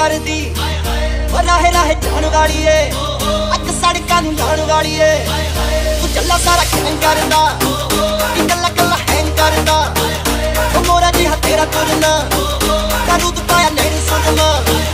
कर दी राहे राहे जान वाली है अज सड़कों नूं जान वाली है तू चला सारा खैन करदा कला कला हैंग करदा मोरा जिहा तेरा तुरना करू तू पाया नहीं सुनना।